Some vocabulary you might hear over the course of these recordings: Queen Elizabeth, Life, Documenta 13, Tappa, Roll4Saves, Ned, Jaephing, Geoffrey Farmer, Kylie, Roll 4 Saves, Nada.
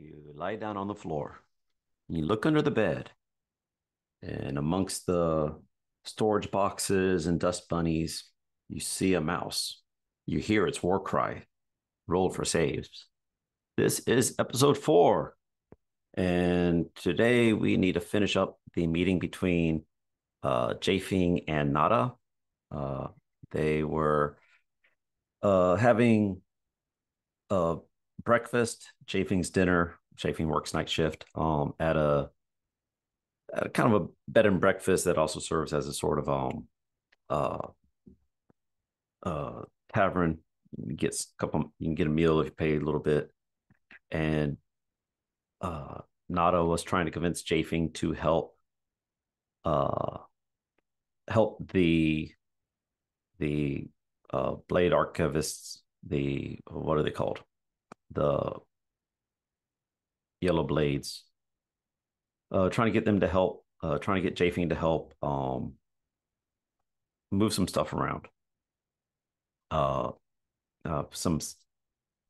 You lie down on the floor. You look under the bed. And amongst the storage boxes and dust bunnies, you see a mouse. You hear its war cry. Roll 4 Saves. This is episode 4. And today we need to finish up the meeting between Jaephing and Nada. They were having breakfast, Jaephing's dinner. Jaephing works night shift at a kind of a bed and breakfast that also serves as a sort of tavern. You can get a meal if you pay a little bit. And Nada was trying to convince Jaephing to help the blade archivists, what are they called? The yellow blades. Trying to get Jaephing to help move some stuff around.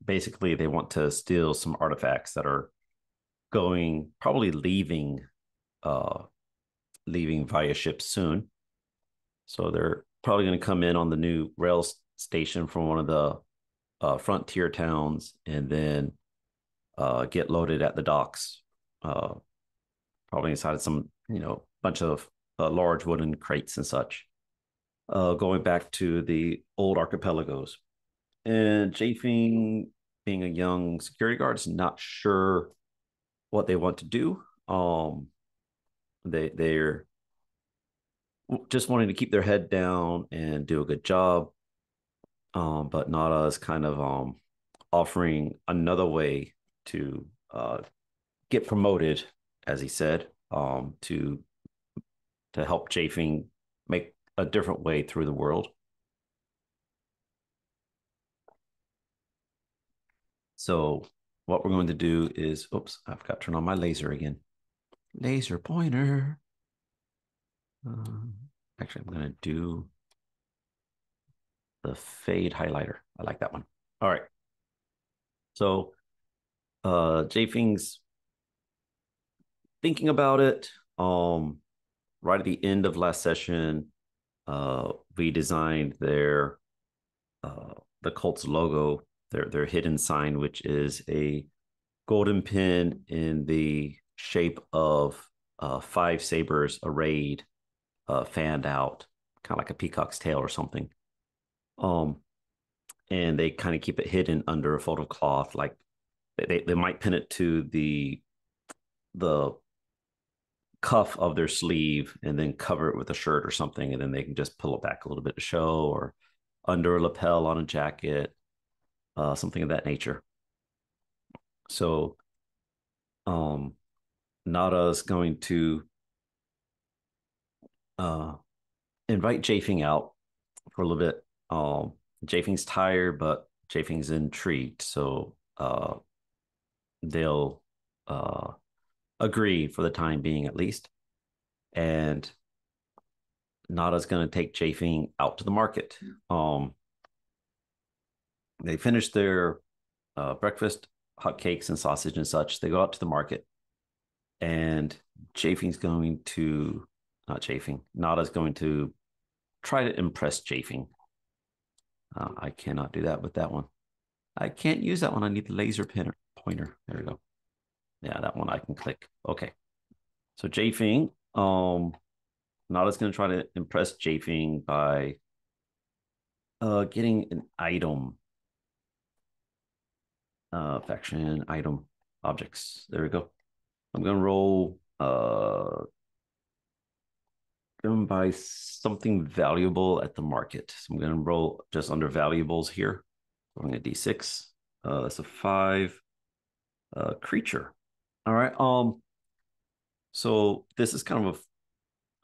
Basically they want to steal some artifacts that are leaving via ship soon. So they're probably going to come in on the new rail station from one of the frontier towns and then get loaded at the docks. Probably inside of some, bunch of large wooden crates and such. Going back to the old archipelagos. And Jaephing, being a young security guard, is not sure what they want to do. They're just wanting to keep their head down and do a good job. But Nada is kind of offering another way to get promoted, as he said, to help Jaephing make a different way through the world. So what we're going to do is, I've got to turn on my laser again. Laser pointer. Actually, I'm going to do the fade highlighter. I like that one. All right. So Jaephing's thinking about it. Right at the end of last session, we designed their the cult's logo, their hidden sign, which is a golden pin in the shape of 5 sabers arrayed, fanned out, kind of like a peacock's tail or something. And they kind of keep it hidden under a fold of cloth. Like they might pin it to the cuff of their sleeve and then cover it with a shirt or something, and then they can just pull it back a little bit to show, or under a lapel on a jacket, something of that nature. So Nada is going to invite Jaephing out for a little bit. Jaephing's tired, but Jaephing's intrigued, so they'll agree for the time being, at least. And Nada's going to take Jaephing out to the market. They finish their breakfast, hotcakes and sausage and such. They go out to the market, and Nada's going to try to impress Jaephing. I cannot do that with that one. I can't use that one. I need the laser pointer. There we go. Yeah, that one I can click. Okay. So Jaephing, Nada's going to try to impress Jaephing by getting an item. Faction, item, objects. There we go. I'm going to roll going to buy something valuable at the market. So I'm going to roll just under valuables here. Rolling a D6. That's a 5 creature. All right. So this is kind of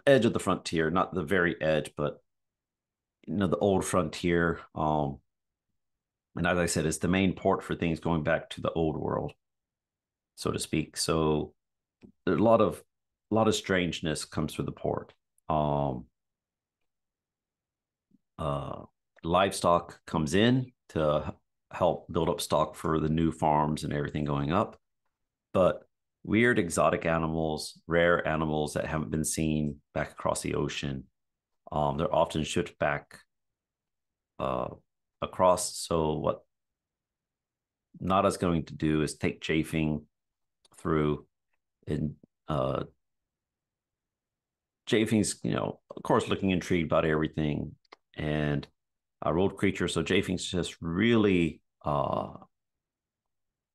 a edge of the frontier, not the very edge, but the old frontier. And as I said, it's the main port for things going back to the old world, so to speak. So there's a lot of strangeness comes through the port. Livestock comes in to help build up stock for the new farms and everything going up. but weird exotic animals, rare animals that haven't been seen back across the ocean. They're often shipped back across. So what Nada's going to do is take Jaephing through, and Japhing's, of course, looking intrigued about everything, and I rolled creature. So Japhing's just really,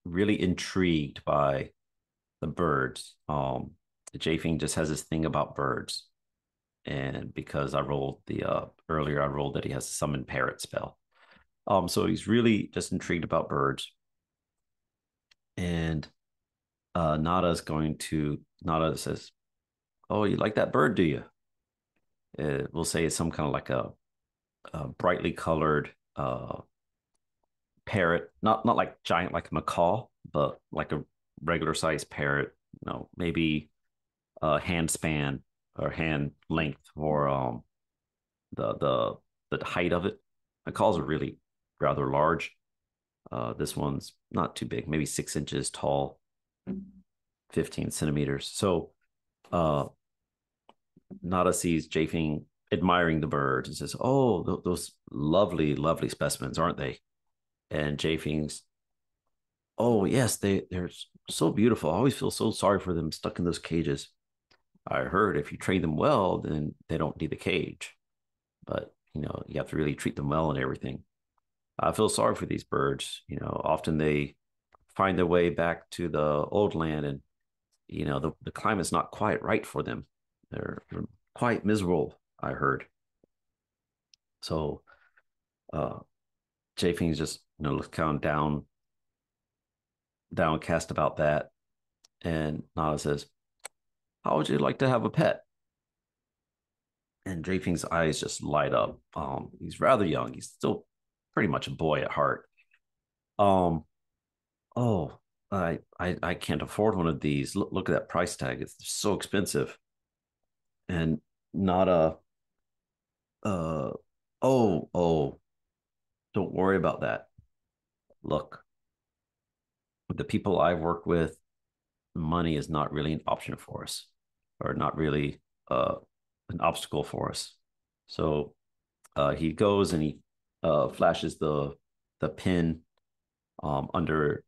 really intrigued by the birds. Jaephing just has this thing about birds, and because I rolled the earlier, I rolled that he has a summon parrot spell. So he's really just intrigued about birds, and Nada says, "Oh, you like that bird, do you?" We'll say it's some kind of like a brightly colored parrot, not like giant like a macaw, but like a regular sized parrot, maybe a hand span or hand length, or the height of it. Macaws are really rather large. This one's not too big, maybe 6 inches tall, 15 centimeters. So Nada sees Jaephing admiring the birds and says, "Oh, those lovely, lovely specimens, aren't they?" And Japhing's, "Oh, yes, they're so beautiful. I always feel so sorry for them stuck in those cages. I heard if you train them well, then they don't need the cage. But, you have to really treat them well and everything. I feel sorry for these birds. Often they find their way back to the old land, and, the climate's not quite right for them. They're quite miserable, I heard." So Japhing's just, kind of downcast about that. And Nada says, "How would you like to have a pet?" And Japhing's eyes just light up. He's rather young. He's still pretty much a boy at heart. "Oh, I can't afford one of these. Look at that price tag. It's so expensive." And Nada, don't worry about that. Look, the people I've worked with, money is not really an option for us, or not really an obstacle for us. So he goes and he flashes the pin under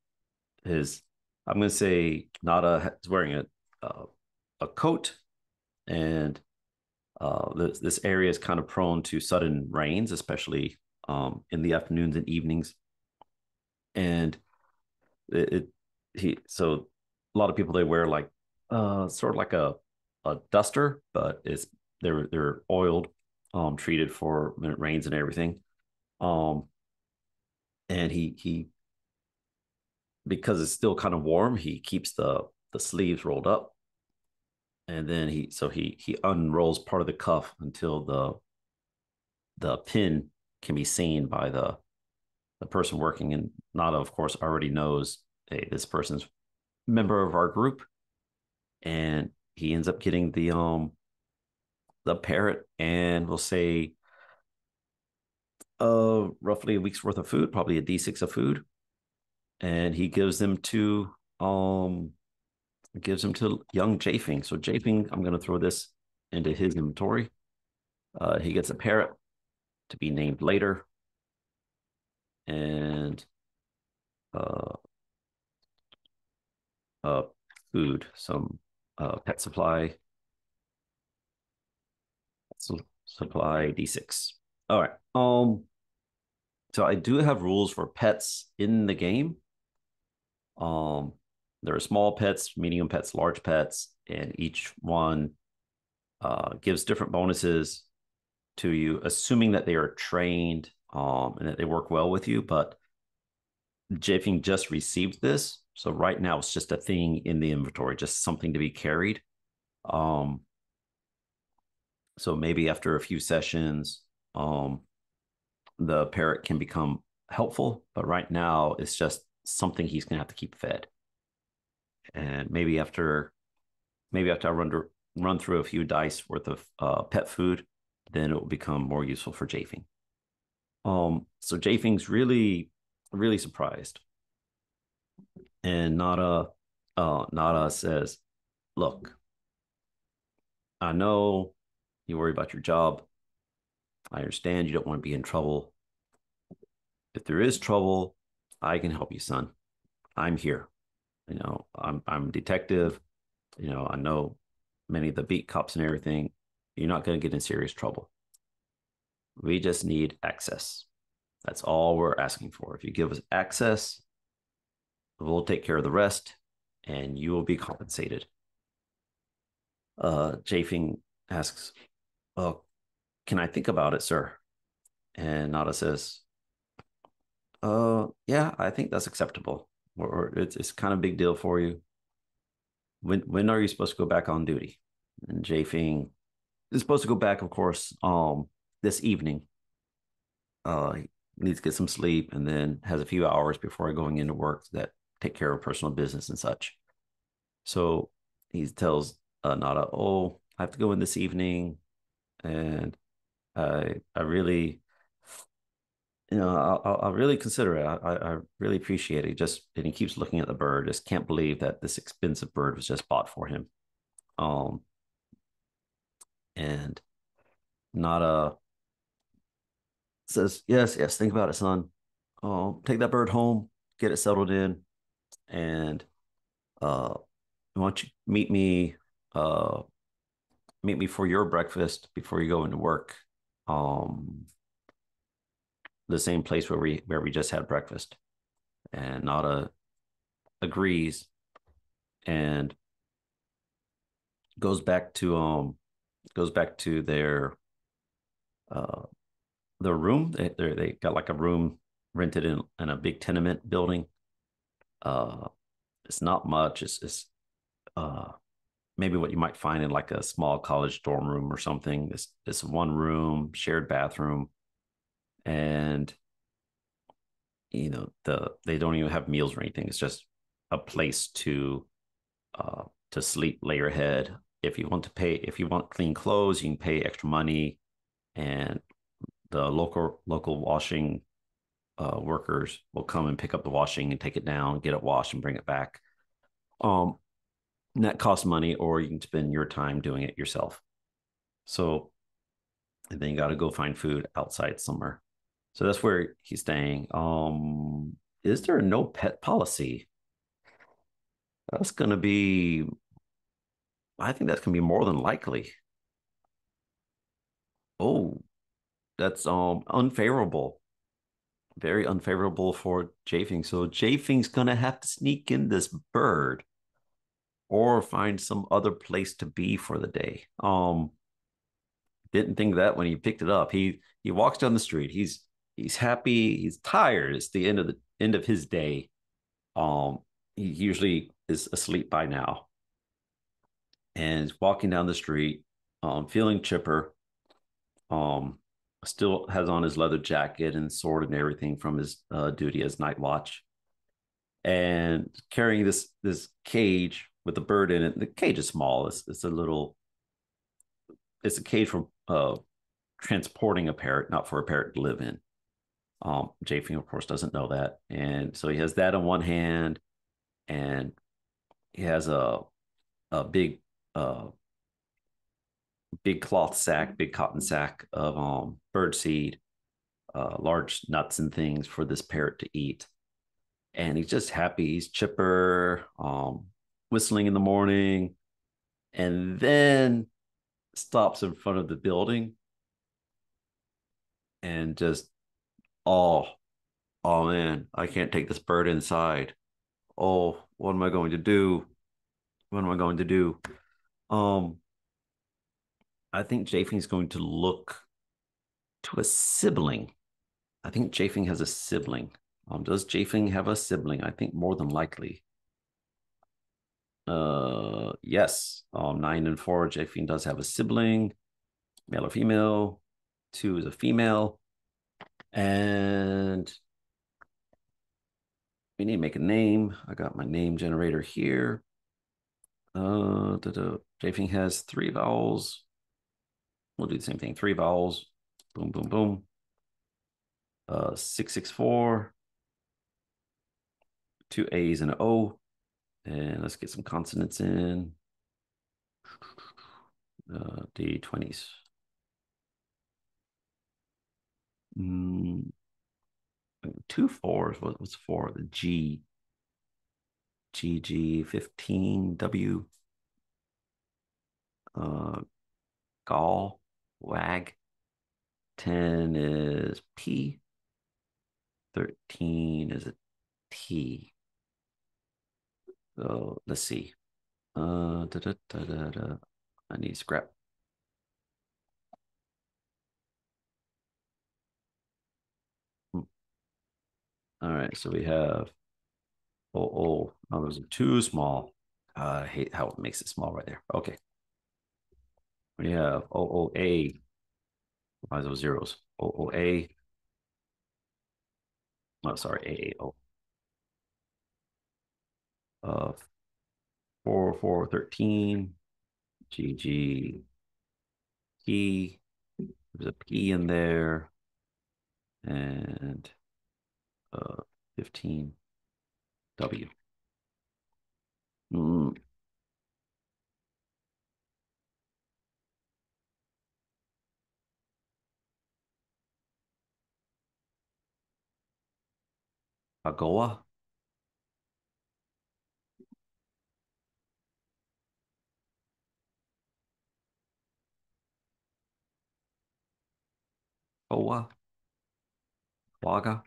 his, I'm going to say Nada is wearing a coat, and this area is kind of prone to sudden rains, especially in the afternoons and evenings. And so a lot of people, they wear like sort of like a duster, but they're oiled, treated for when it rains and everything. And he because it's still kind of warm, he keeps the sleeves rolled up, and then he unrolls part of the cuff until the pin can be seen by the person working. And Nada, of course, already knows, hey, this person's member of our group, and he ends up getting the parrot, and we'll say roughly a week's worth of food, probably a D6 of food, and he gives them to young Jaephing. So Jaephing, I'm going to throw this into his inventory. He gets a parrot to be named later, and food, some pet supply. Supply D6. All right. So I do have rules for pets in the game. There are small pets, medium pets, large pets, and each one gives different bonuses to you, assuming that they are trained and that they work well with you. But Jaephing just received this, so right now it's just a thing in the inventory, just something to be carried. So maybe after a few sessions, the parrot can become helpful, but right now it's just something he's going to have to keep fed. And maybe after I run through a few dice worth of pet food, then it will become more useful for Jaephing. So Japhing's really, really surprised. And Nada Nada says, look, I know you worry about your job. I understand you don't want to be in trouble. If there is trouble, I can help you, son. I'm here. You know, I'm a detective. You know, I know many of the beat cops and everything. You're not going to get in serious trouble. We just need access. That's all we're asking for. If you give us access, we'll take care of the rest, and you will be compensated. Jaephing asks, well, can I think about it, sir? And Nada says, yeah, I think that's acceptable. Or it's kind of a big deal for you. When are you supposed to go back on duty? And Jaephing is supposed to go back, of course, this evening. He needs to get some sleep and then has a few hours before going into work that take care of personal business and such. So he tells Nada, oh, I have to go in this evening, and I really, you know, I'll really consider it. I really appreciate it. Just, and he keeps looking at the bird. Just can't believe that this expensive bird was just bought for him. And Nada says, yes, think about it, son. Take that bird home, get it settled in, and why don't you meet me for your breakfast before you go into work. The same place where we just had breakfast. And Nada agrees and goes back to their room. They got like a room rented in a big tenement building. It's not much. It's maybe what you might find in like a small college dorm room or something. It's one room, shared bathroom. And, you know, they don't even have meals or anything. It's just a place to sleep, lay your head. If you want clean clothes, you can pay extra money. And the local washing workers will come and pick up the washing and take it down, get it washed, and bring it back. And that costs money, or you can spend your time doing it yourself. So, and then you got to go find food outside somewhere. So that's where he's staying. Is there a no pet policy? I think that's going to be more than likely. Oh, that's unfavorable. Very unfavorable for Jaephing. So Japhing's going to have to sneak in this bird or find some other place to be for the day. Didn't think of that when he picked it up. He walks down the street. He's happy. He's tired. It's the end of his day. He usually is asleep by now. And he's walking down the street, feeling chipper. Still has on his leather jacket and sword and everything from his duty as night watch, and carrying this cage with the bird in it. The cage is small. It's a cage for transporting a parrot, not for a parrot to live in. Jaephing, of course, doesn't know that. And so he has that on one hand, and he has a big cloth sack, big cotton sack of bird seed, large nuts and things for this parrot to eat. And he's just happy. He's chipper, whistling in the morning, and then stops in front of the building and just, oh man, I can't take this bird inside. Oh, what am I going to do? I think Jaephing is going to look to a sibling. I think Jaephing has a sibling. Does Jaephing have a sibling? I think more than likely. Yes. 9 and 4. Jaephing does have a sibling, male or female. 2 is a female, and we need to make a name. I got my name generator here. Jaephing has 3 vowels. We'll do the same thing. 3 vowels. Boom, boom, boom. 664. 2 A's and an O. And let's get some consonants in. The 20s. Two fours. What's four? The G. G, G, 15, W. Gall, wag. 10 is P. 13 is a T. So let's see. I need scrap. All right, so we have oh, those are too small. I hate how it makes it small right there. Okay. We have OOA. Why those zeros? OOA. Oh, sorry, AAO. 4, 4, 13. GG. P. There's a P in there. And 15. W. Agoa. Oa. Waga.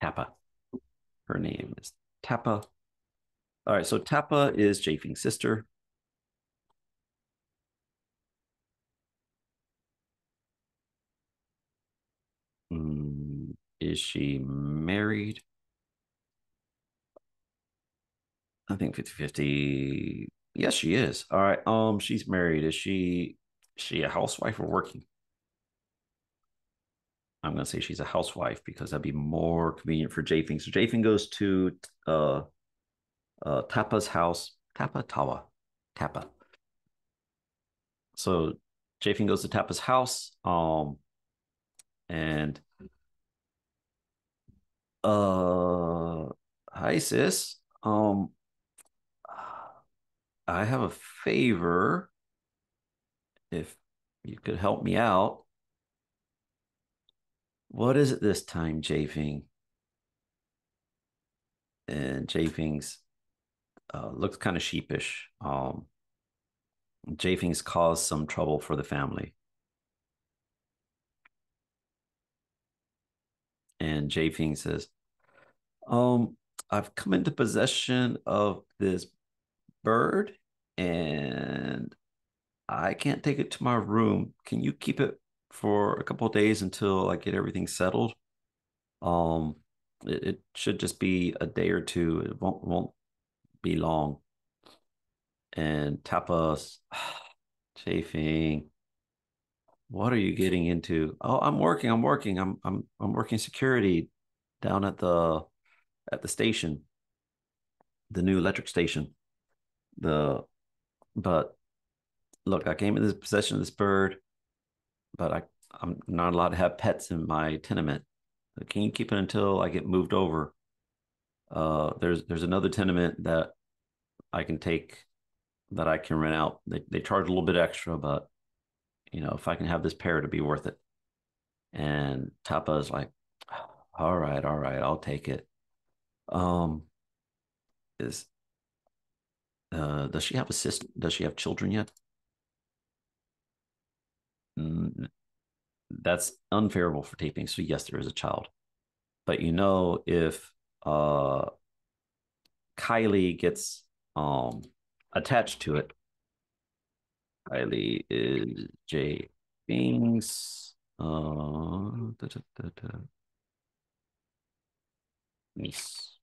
Tappa. Her name is Tappa. All right, so Tappa is Jaephing's sister. Is she married? I think 50-50. Yes, she is. All right. She's married. Is she a housewife or working? I'm gonna say she's a housewife because that'd be more convenient for Jaephing. So Jaephing goes to Tappa's house. Tappa. So Jaephing goes to Tappa's house. And hi sis. I have a favor. If you could help me out. What is it this time, Jaephing? And Jaephing's looks kind of sheepish. Jaephing's caused some trouble for the family. And Jaephing says, I've come into possession of this bird and I can't take it to my room. Can you keep it for a couple of days until I get everything settled? It should just be a day or two. It won't be long. And Tappa's, Jaephing, what are you getting into? Oh, I'm working security down at the station, the new electric station. But look, I came into this possession of this bird, but I'm not allowed to have pets in my tenement. Can you keep it until I get moved over? There's another tenement that I can take, that I can rent out. They charge a little bit extra, but you know, if I can have this pair, to be worth it. And Tappa is like, all right, I'll take it. Does she have a sister? Does she have children yet? That's unfavorable for Jaephing. So yes, there is a child. But you know, if Kylie gets attached to it, Kylie is Jaephing's niece.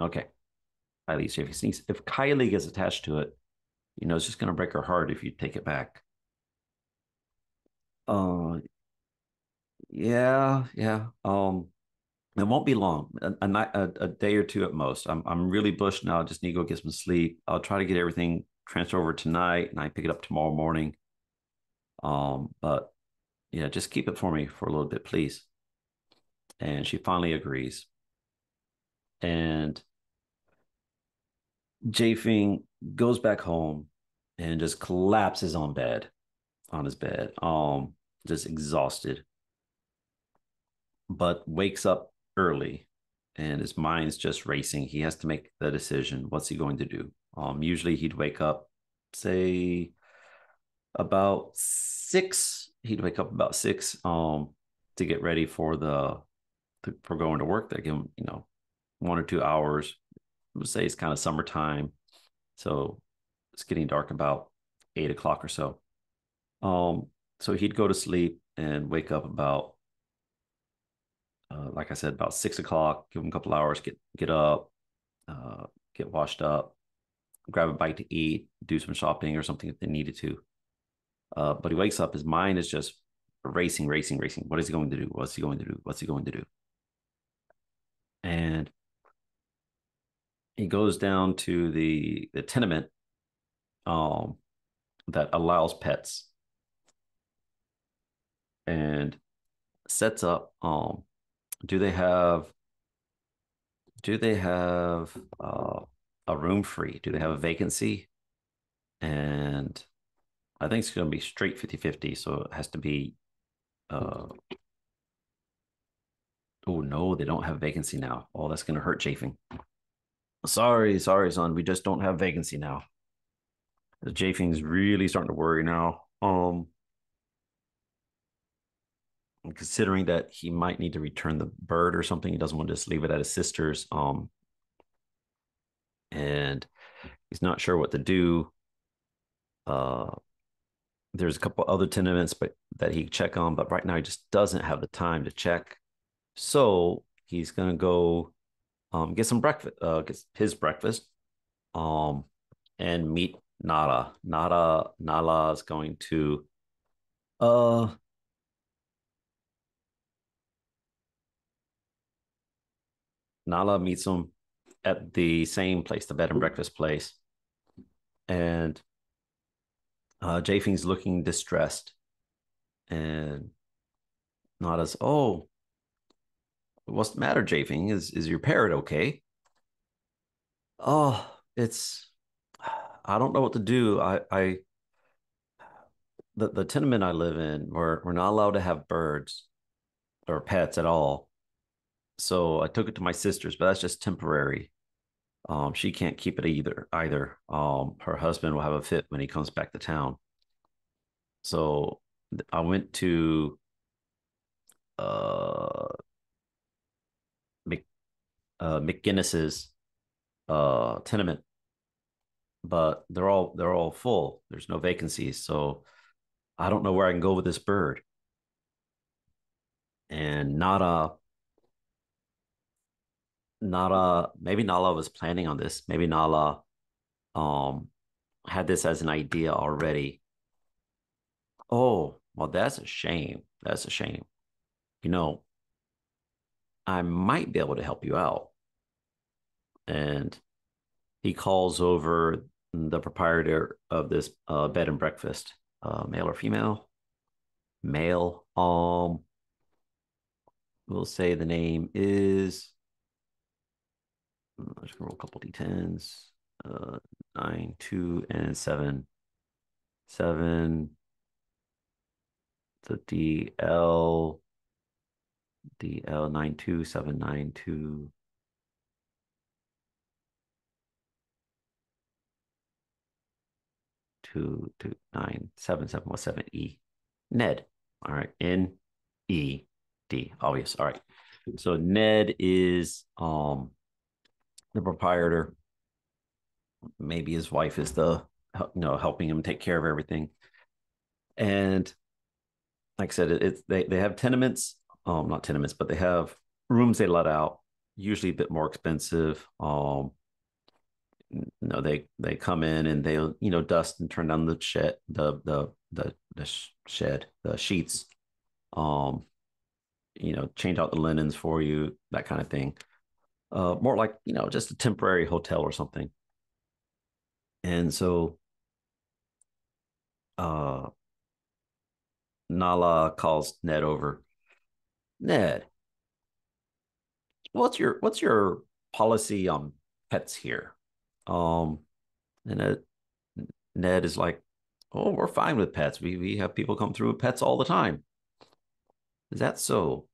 Okay. Kylie is Jaephing's niece. If Kylie gets attached to it, you know, it's just going to break her heart if you take it back. It won't be long, a day or two at most. I'm really bushed now. I just need to go get some sleep. I'll try to get everything transferred over tonight, and I pick it up tomorrow morning. But yeah, just keep it for me for a little bit, please. And she finally agrees. And Jaephing goes back home and just collapses on his bed, just exhausted, but wakes up early and his mind's just racing. He has to make the decision. What's he going to do? Usually he'd wake up, say, about 6. He'd wake up about 6 to get ready for going to work. They give him, 1 or 2 hours. We'll say it's kind of summertime, so it's getting dark about 8 o'clock or so. So he'd go to sleep and wake up about, like I said, about 6 o'clock. Give him a couple hours, get up, get washed up, grab a bite to eat, do some shopping or something if they needed to. But he wakes up, his mind is just racing. What is he going to do? And he goes down to the tenement that allows pets, and sets up, do they have a room free? Do they have a vacancy? And I think it's going to be straight 50-50, so it has to be oh no, they don't have a vacancy now. Oh, that's going to hurt Jaephing. Sorry, son. We just don't have vacancy now. Japhing's really starting to worry now. Considering that he might need to return the bird or something, he doesn't want to just leave it at his sister's. And he's not sure what to do. There's a couple other tenements, but that he can check on. But right now, he just doesn't have the time to check. So he's gonna go. Get some breakfast, get his breakfast, and meet Nada. Nada is going to, Nada meets him at the same place, the bed and breakfast place. And Japhing's looking distressed. And Nada's, oh, what's the matter, Jaephing? Is your parrot okay? Oh, I don't know what to do. The tenement I live in, we're not allowed to have birds or pets at all. So I took it to my sister's, but that's just temporary. She can't keep it either. Her husband will have a fit when he comes back to town. So I went to McGinnis's tenement, but they're all full. There's no vacancies, so I don't know where I can go with this bird. And Nada, maybe Nala was planning on this. Maybe Nala had this as an idea already. Oh, well, that's a shame. I might be able to help you out. And he calls over the proprietor of this bed and breakfast, male or female? Male. We'll say the name is, I'm just going to roll a couple D10s, 9, 2, and 7. 7, the DL 92792. Two 97717 E. Ned. All right. NED. Obvious. All right. So Ned is the proprietor. Maybe his wife is helping him take care of everything. And like I said, they have tenements. Not tenements, but they have rooms they let out, usually a bit more expensive. they come in and they'll, dust and turn down the shed, the sheets, change out the linens for you, that kind of thing. More like, just a temporary hotel or something. And so Nala calls Ned over. Ned, what's your policy on pets here? And Ned is like, oh, we're fine with pets. We have people come through with pets all the time. Is that so?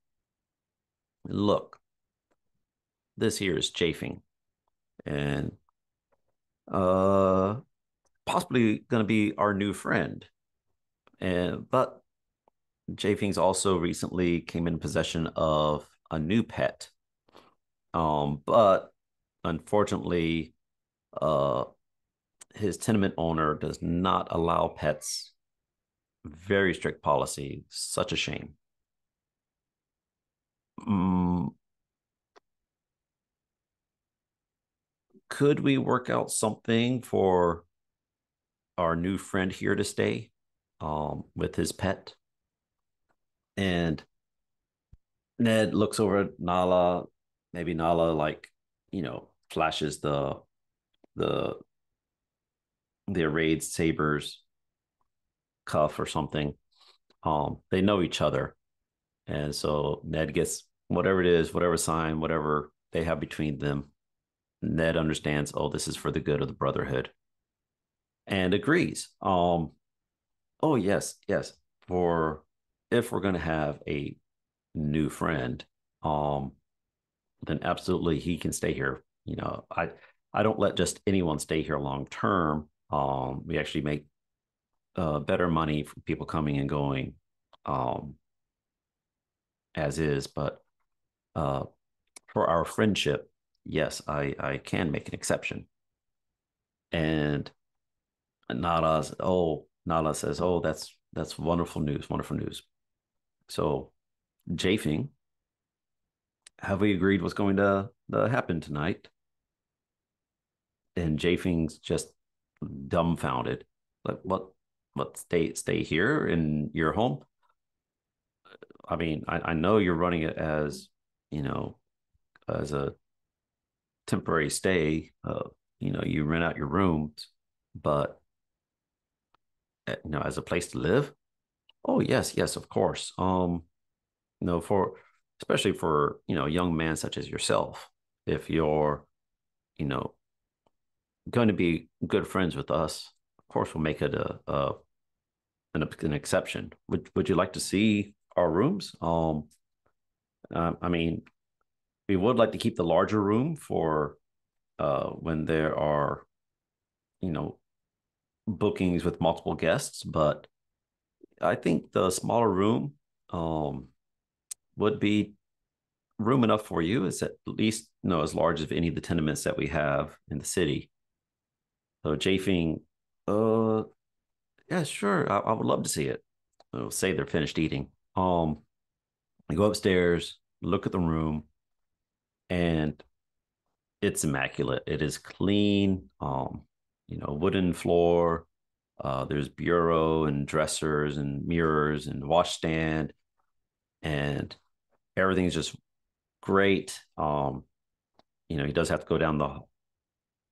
Look, this here is Jaephing, and possibly going to be our new friend. But Jaephing's also recently came in possession of a new pet. But unfortunately, his tenement owner does not allow pets. Very strict policy. Such a shame. Could we work out something for our new friend here to stay with his pet? And Ned looks over at Nala. Maybe Nala, flashes the arrayed saber's cuff or something. They know each other. And so Ned gets whatever it is, whatever sign, whatever they have between them. Ned understands, oh, this is for the good of the brotherhood, and agrees. Oh, yes. For if we're going to have a new friend, then absolutely he can stay here. I don't let just anyone stay here long term. We actually make better money from people coming and going, as is. But for our friendship, yes, I can make an exception. And Nala says, oh, that's wonderful news. So Jaephing, have we agreed what's going to happen tonight? And Japhing's just dumbfounded. Like, what stay here in your home? I mean, I know you're running it as, as a temporary stay. You rent out your rooms, but, as a place to live? Oh, yes, of course. Especially for, a young man such as yourself, if you're, going to be good friends with us, of course we'll make it an exception. Would you like to see our rooms? I mean, we would like to keep the larger room for when there are, bookings with multiple guests, but I think the smaller room would be room enough for you. It's at least as large as any of the tenements that we have in the city. So Jaephing, yeah, sure, I would love to see it. I'll say they're finished eating. They go upstairs, look at the room, and it's immaculate. It is clean. Wooden floor. There's bureau and dressers and mirrors and washstand, and everything's just great. He does have to go down the.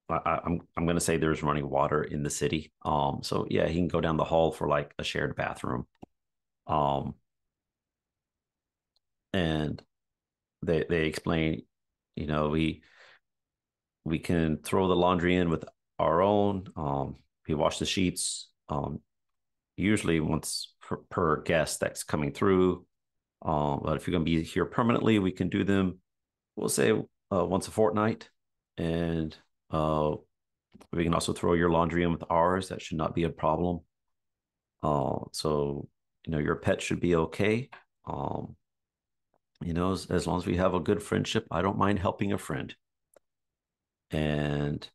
I'm going to say there's running water in the city. So yeah, he can go down the hall for like a shared bathroom. And they explain, we can throw the laundry in with our own. We wash the sheets usually once per guest that's coming through. But if you're going to be here permanently, we can do them, we'll say, once a fortnight. And we can also throw your laundry in with ours. That should not be a problem. So, your pet should be okay. As long as we have a good friendship, I don't mind helping a friend. And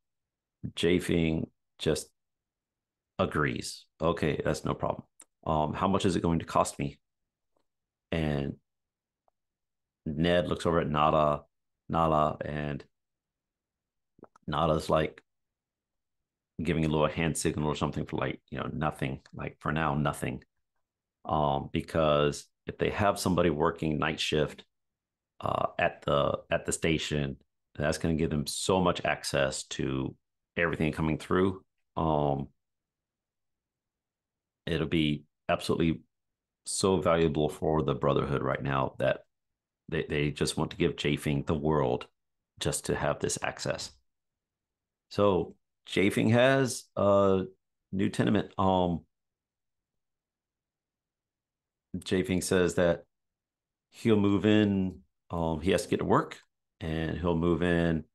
Jaephing just agrees. Okay, that's no problem. How much is it going to cost me? And Ned looks over at Nala, and Nada's like, giving a little hand signal or something for like, you know, nothing, like for now, nothing. Because if they have somebody working night shift at the station, that's going to give them so much access to everything coming through. It'll be absolutely so valuable for the Brotherhood right now that they just want to give Jaephing the world just to have this access. So Jaephing has a new tenement. Jaephing says that he'll move in. He has to get to work, and he'll move in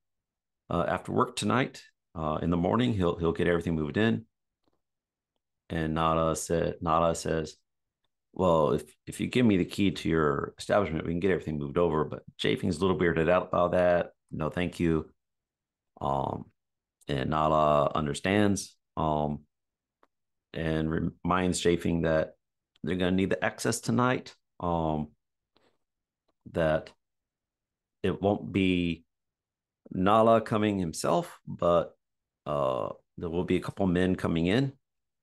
after work tonight. In the morning, he'll get everything moved in. And Nada says, well, if you give me the key to your establishment, we can get everything moved over. But Japhing's a little weirded out about that. No, thank you. And Nala understands and reminds Jaephing that they're going to need the access tonight. That it won't be Nala coming himself, but there will be a couple men coming in,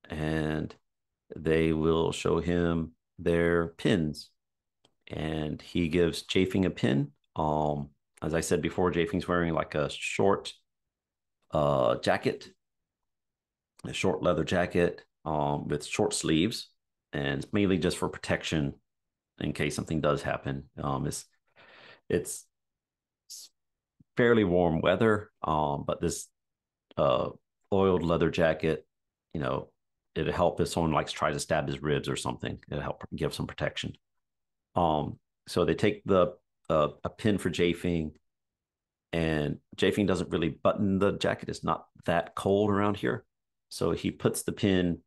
and they will show him their pins. And he gives Jaephing a pin. As I said before, Japhing's wearing like a short jacket, a short leather jacket with short sleeves. And it's mainly just for protection in case something does happen. It's fairly warm weather, but this oiled leather jacket, you know, it'll help if someone likes tries to stab his ribs or something. It'll help give some protection. So they take the a pin for Jaephing, and Jaephing doesn't really button the jacket. It's not that cold around here, so he puts the pin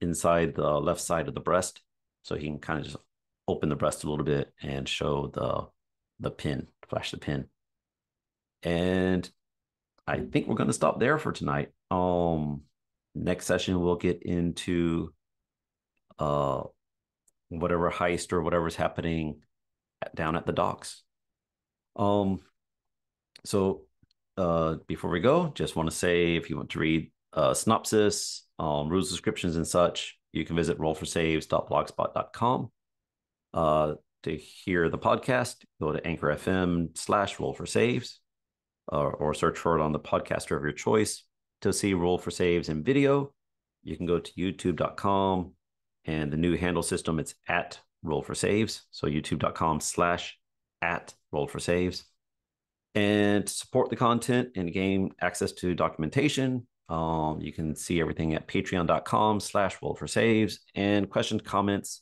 inside the left side of the breast, so he can kind of just open the breast a little bit and show the pin, flash the pin. And I think we're going to stop there for tonight. Next session, we'll get into whatever heist or whatever's happening down at the docks. So before we go, just want to say, if you want to read synopsis, rules, descriptions, and such, you can visit roll4saves.blogspot.com. To hear the podcast, go to anchor.fm/roll4saves or search for it on the podcaster of your choice. To see Roll for Saves in video, you can go to youtube.com, and the new handle system, it's @Roll4Saves. So youtube.com/@Roll4Saves. And to support the content and gain access to documentation, you can see everything at patreon.com/Roll4Saves, and questions, comments,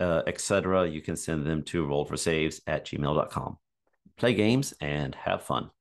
etc. You can send them to roll4saves@gmail.com. Play games and have fun.